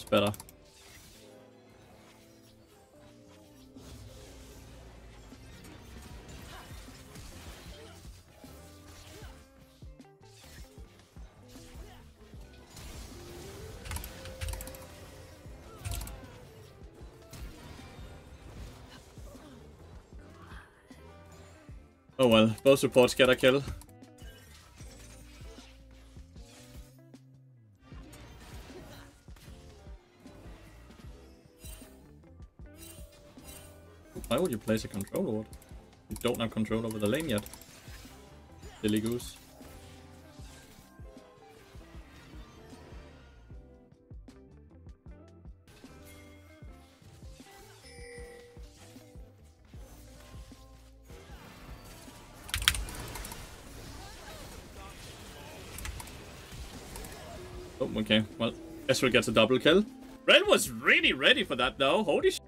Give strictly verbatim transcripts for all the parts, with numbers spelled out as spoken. That's better. Oh well, both supports get a kill. Why would you place a control ward? You don't have control over the lane yet. Silly goose. Oh, okay. Well, Ezreal gets a double kill. Red was really ready for that, though. Holy shit.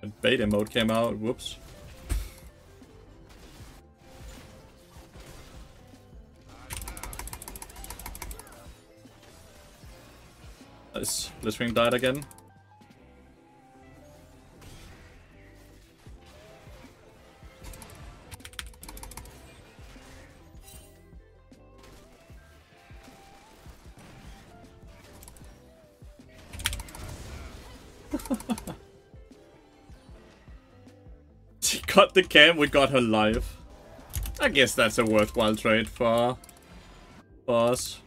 And beta mode came out. Whoops. This Blitzcrank died again. She got the cam, we got her live. I guess that's a worthwhile trade for, for us.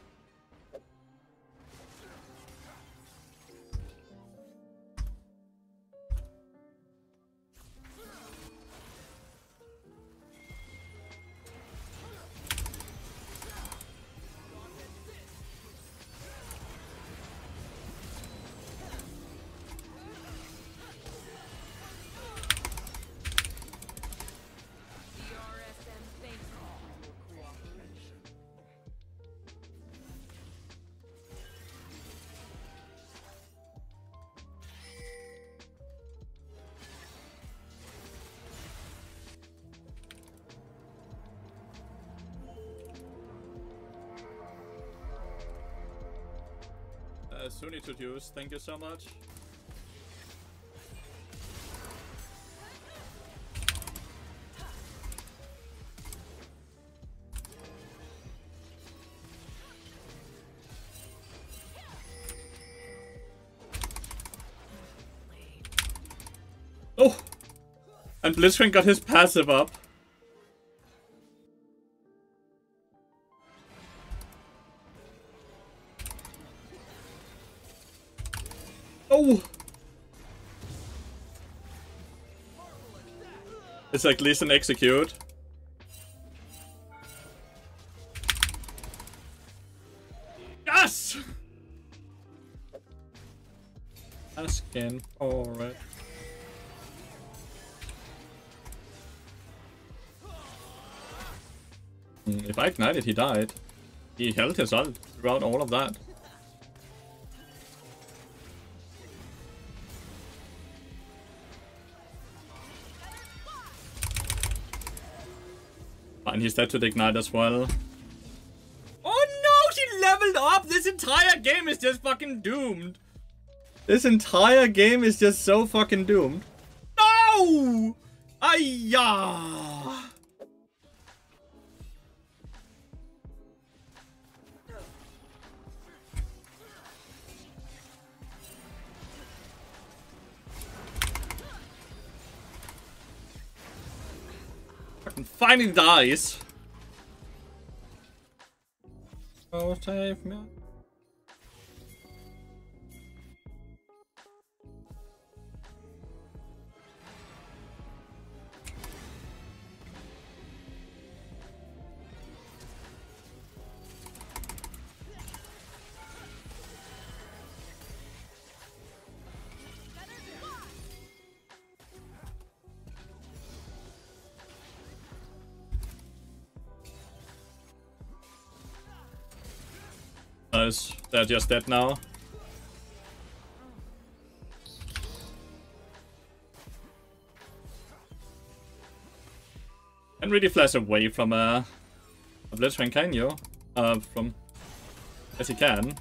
Sunny to use, thank you so much. Oh! And Blitzcrank got his passive up. Oh! It's like listen, execute. Yes! Asking for it. Mm, if I ignited, he died. He held his ult throughout all of that. And he's dead to the ignite as well. Oh no, she leveled up! This entire game is just fucking doomed. This entire game is just so fucking doomed. No! Ayah! Finally dies. Oh, save me. Nice. They're just dead now. Can't really flash away from a, a Blitzcrank, can you? uh, from. Yes, you can.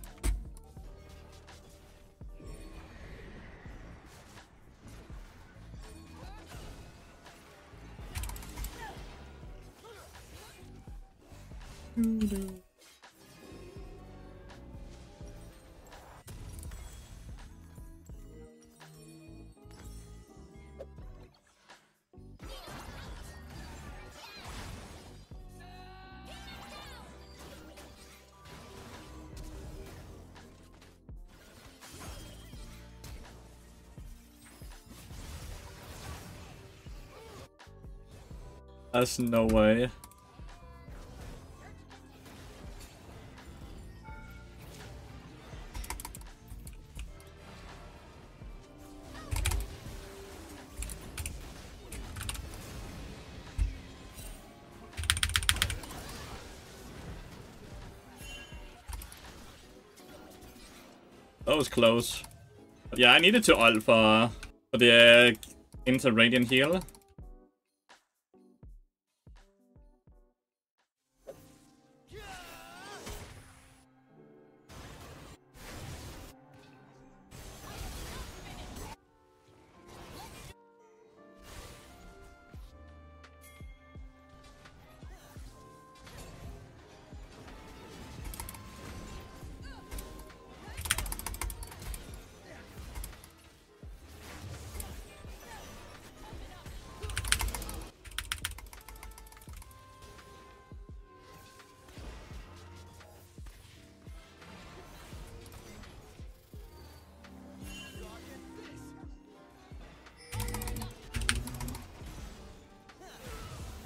There's no way. That was close. But yeah, I needed to ult for the uh, inter-radiant heal.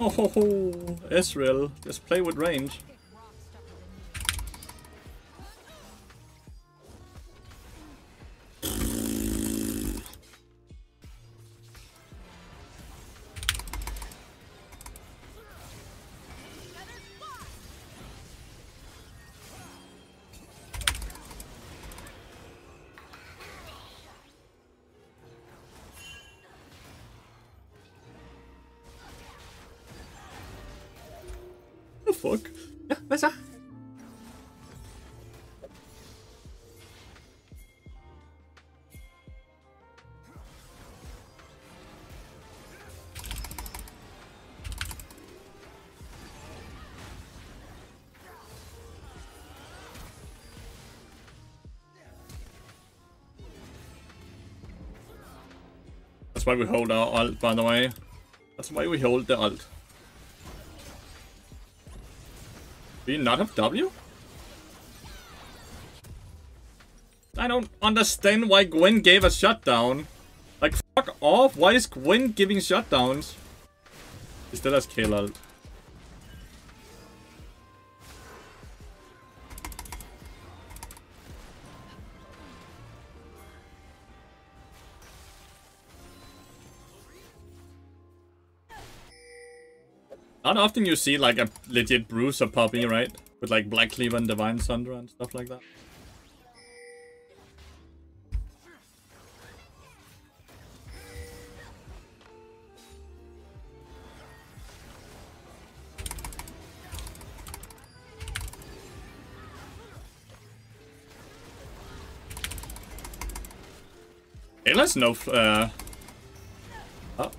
Oh ho ho, Ezreal, just play with range. Fuck. Ja, what's that? That's why we hold our ult, by the way. That's why we hold the ult. Do you not have W? I don't understand why Gwen gave a shutdown. Like, fuck off. Why is Gwen giving shutdowns? He still has Kayla. Not often you see like a legit Bruce or Poppy, right? With like Black Cleaver and Divine Sunderer and stuff like that. Hey, let's know. Uh... Oh.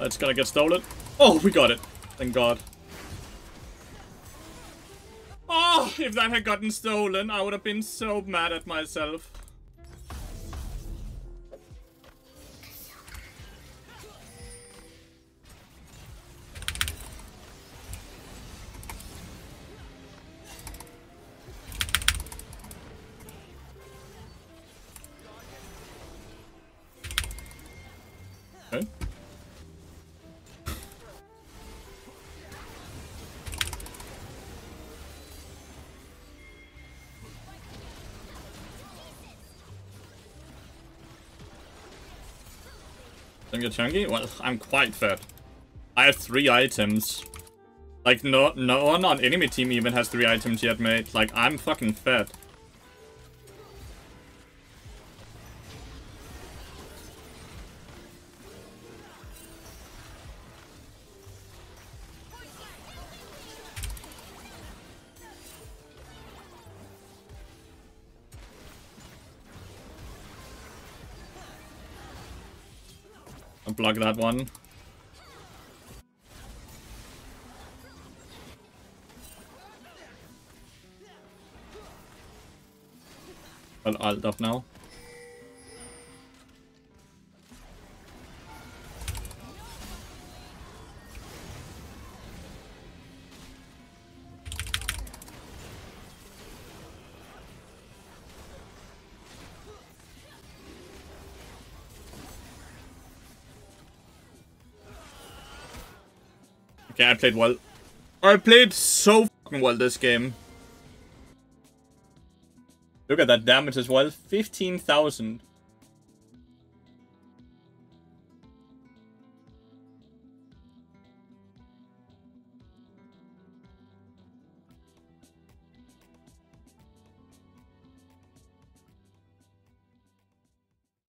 It's gonna get stolen. Oh, we got it. Thank God. Oh, if that had gotten stolen, I would have been so mad at myself. Don't get chunky? Well, I'm quite fat. I have three items. Like, no, no one on enemy team even has three items yet, mate. Like, I'm fucking fat. I'll block that one. I'll alt up now. Okay, I played well. I played so fucking well this game. Look at that damage as well, fifteen thousand.